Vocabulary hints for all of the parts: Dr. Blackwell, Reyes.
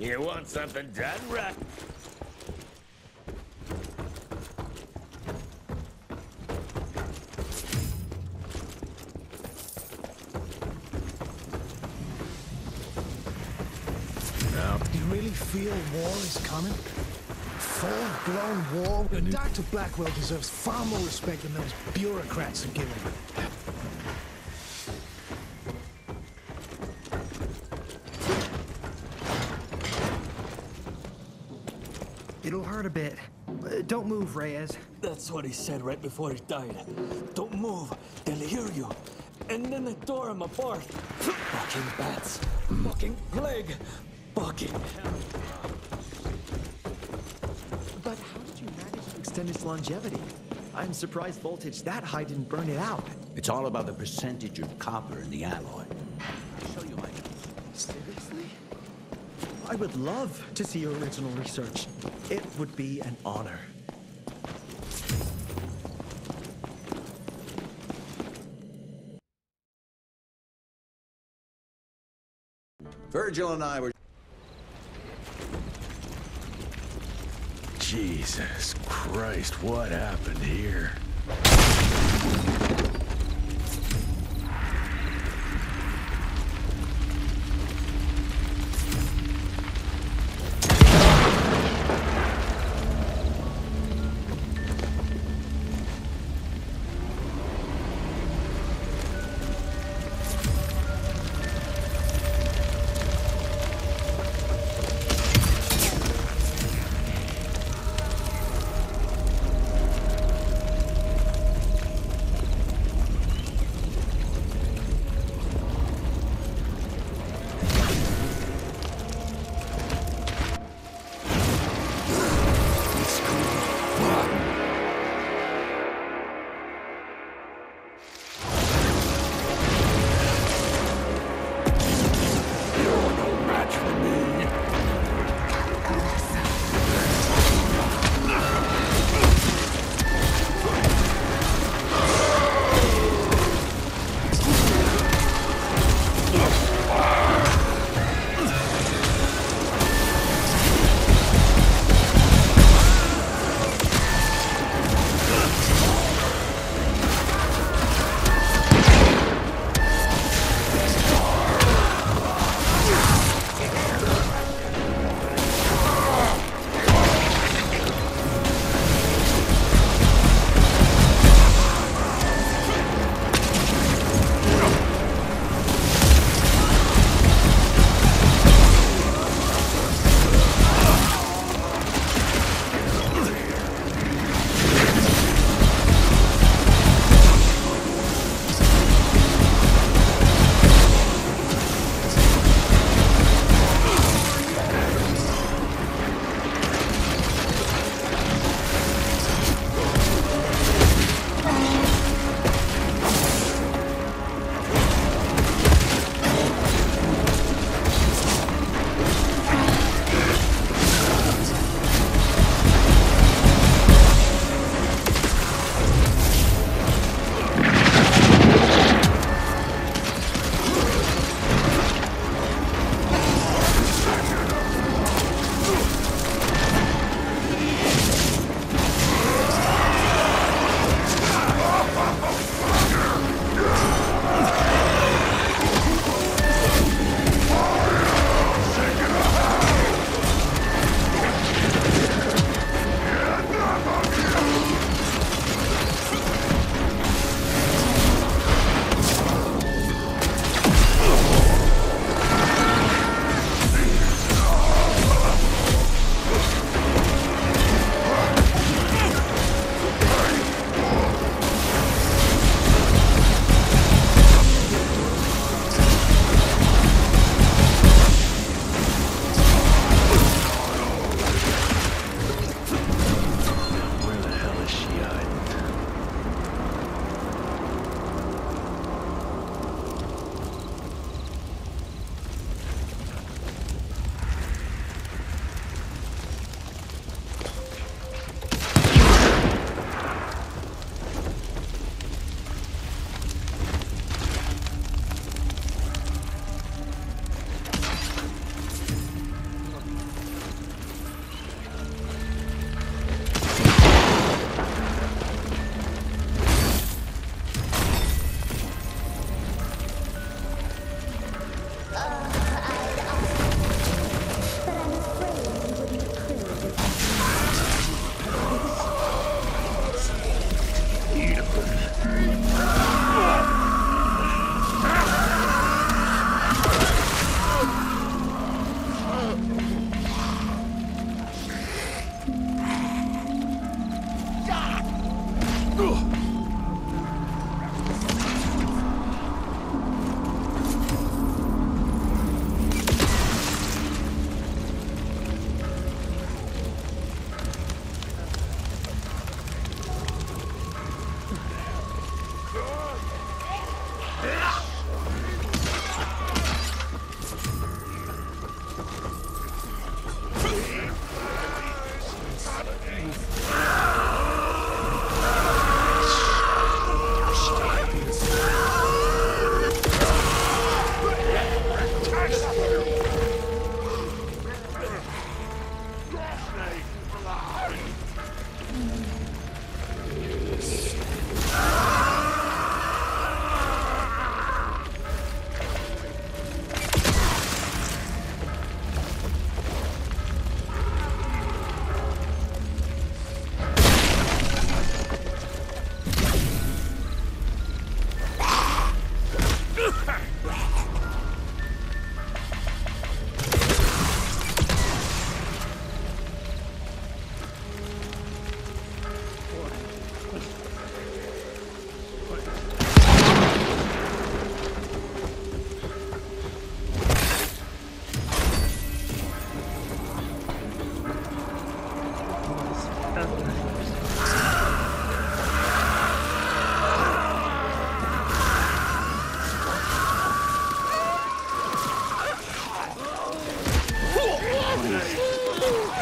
You want something done right? No. Do you really feel war is coming? Full-blown war? Dr. Blackwell deserves far more respect than those bureaucrats have given him. It'll hurt a bit. Don't move, Reyes. That's what he said right before he died. Don't move. They'll hear you. And then they tore him apart. Fucking bats. Fucking plague. Fucking hell. But how did you manage to extend its longevity? I'm surprised voltage that high didn't burn it out. It's all about the percentage of copper in the alloy. I'll show you my... Seriously? I would love to see your original research. It would be an honor. Virgil and I were... Jesus Christ, what happened here?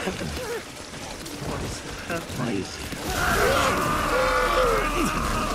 What is that place? What is that?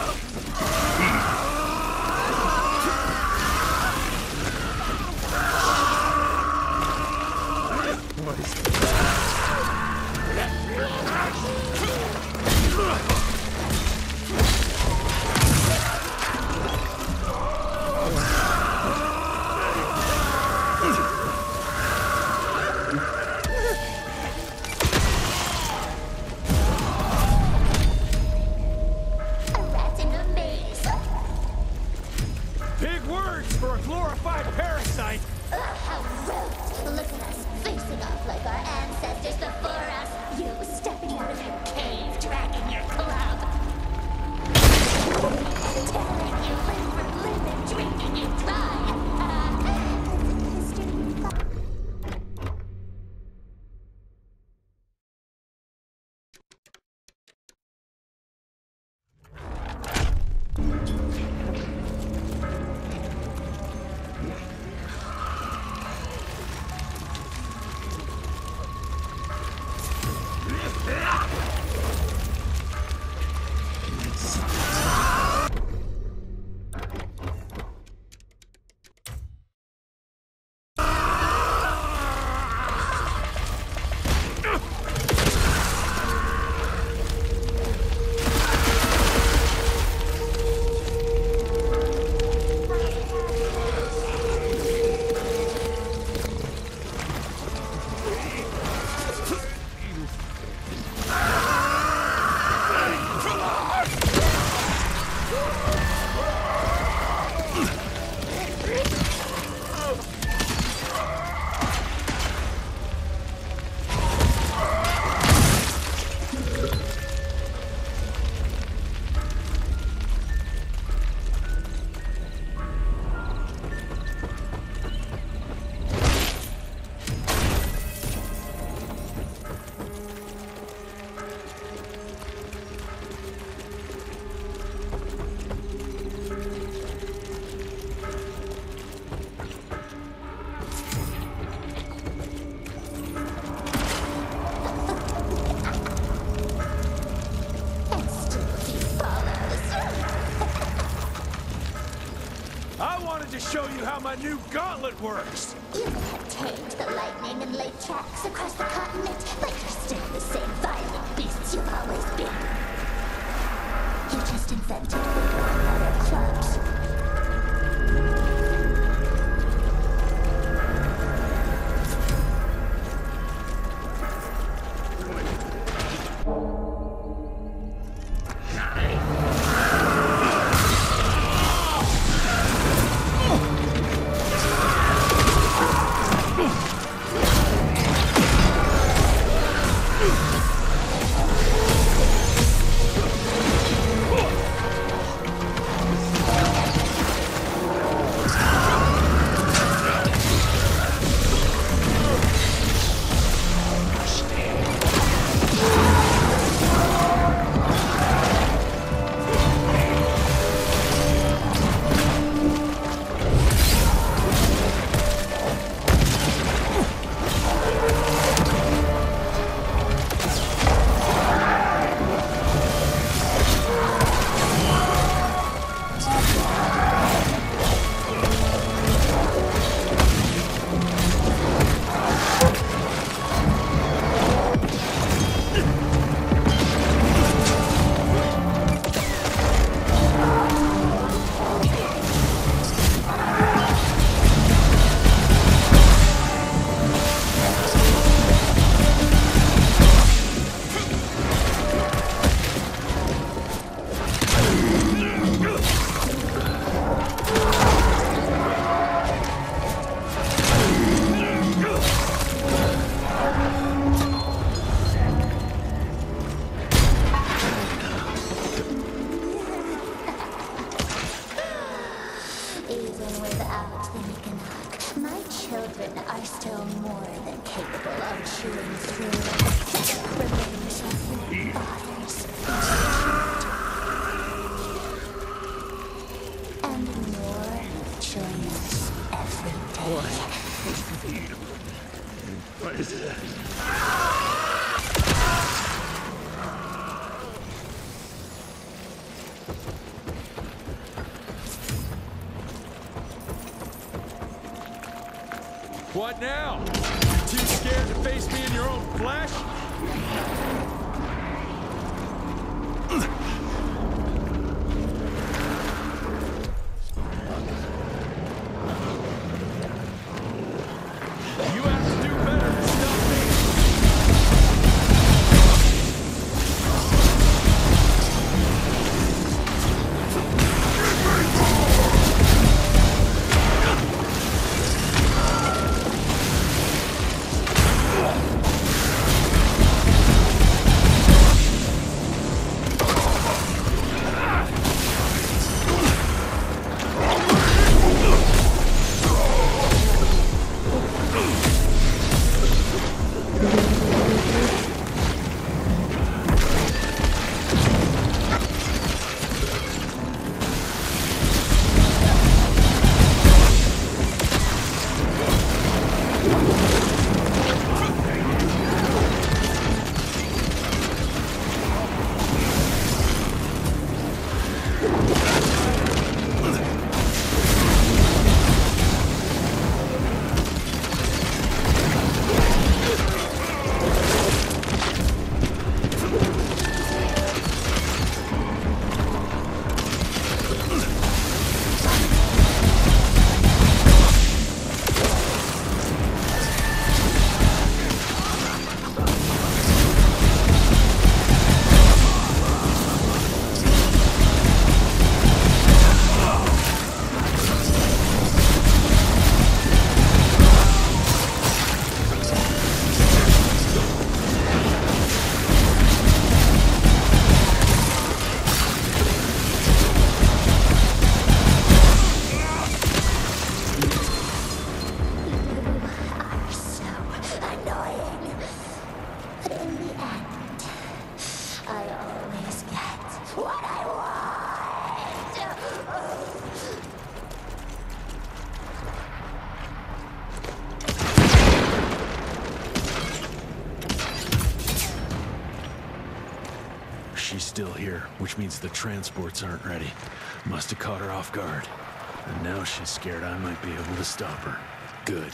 My new gauntlet works! You may have tamed the lightning and laid tracks across the continent, but you're still the same violent beasts you've always been. You just invented bigger and better clubs. What is that? What now? Too scared to face me in your own flesh? You have to do better than stop me! She's still here, which means the transports aren't ready. Must have caught her off guard. And now she's scared I might be able to stop her. Good.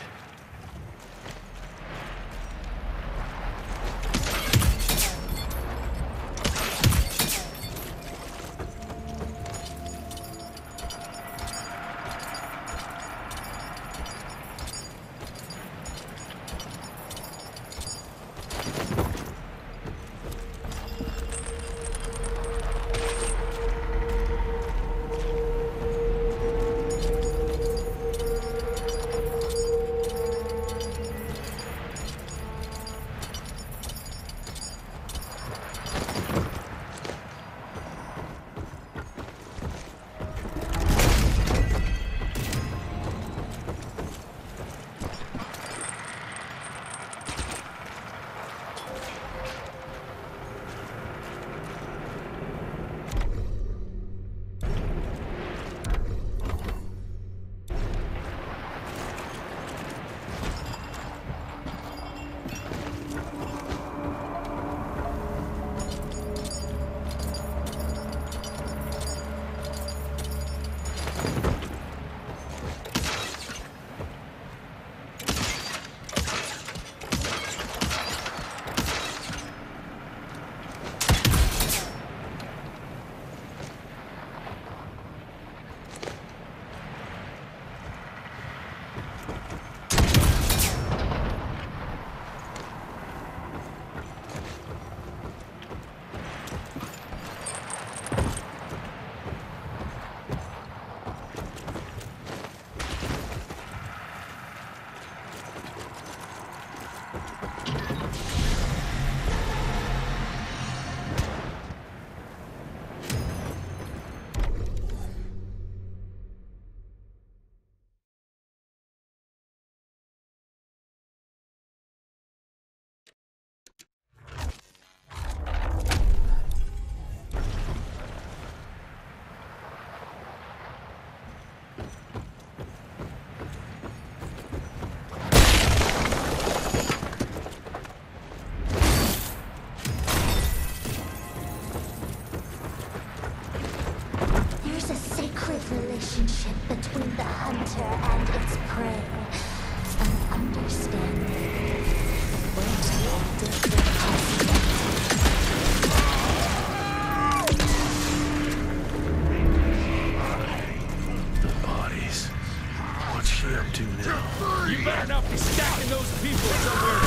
better not be stacking those people somewhere.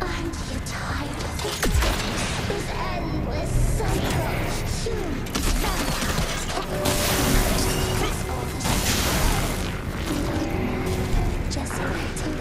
Aren't you tired of this? This endless cycle. Just waiting.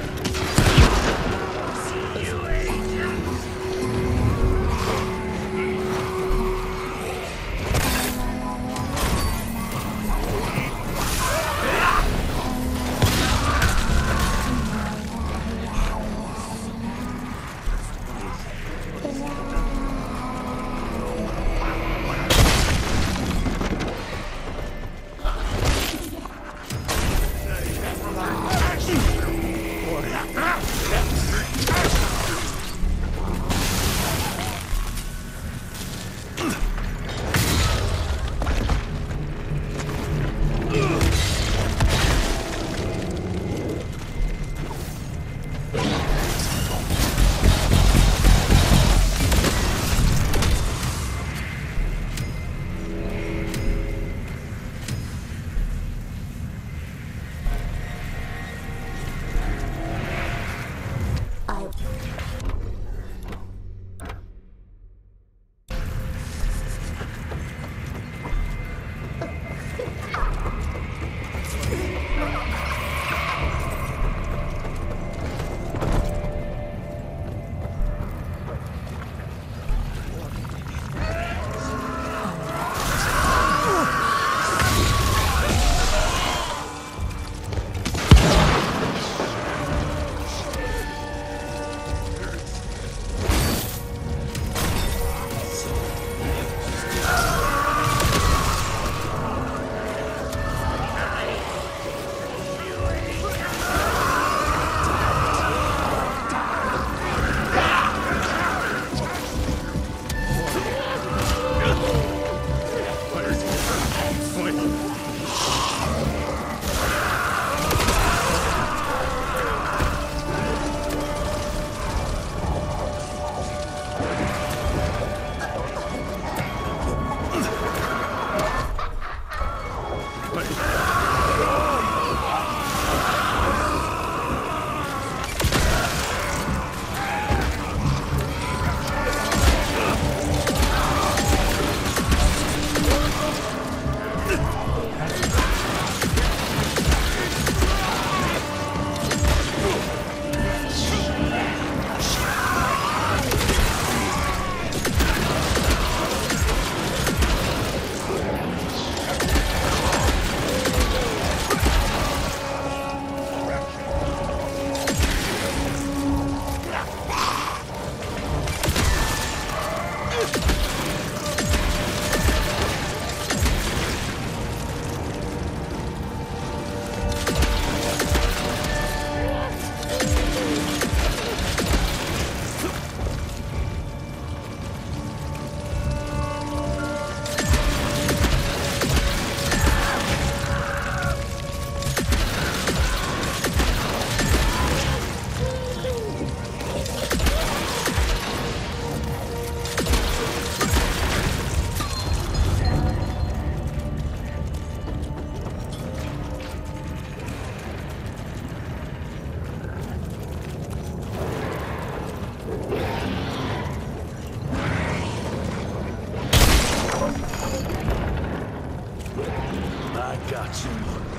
I got you.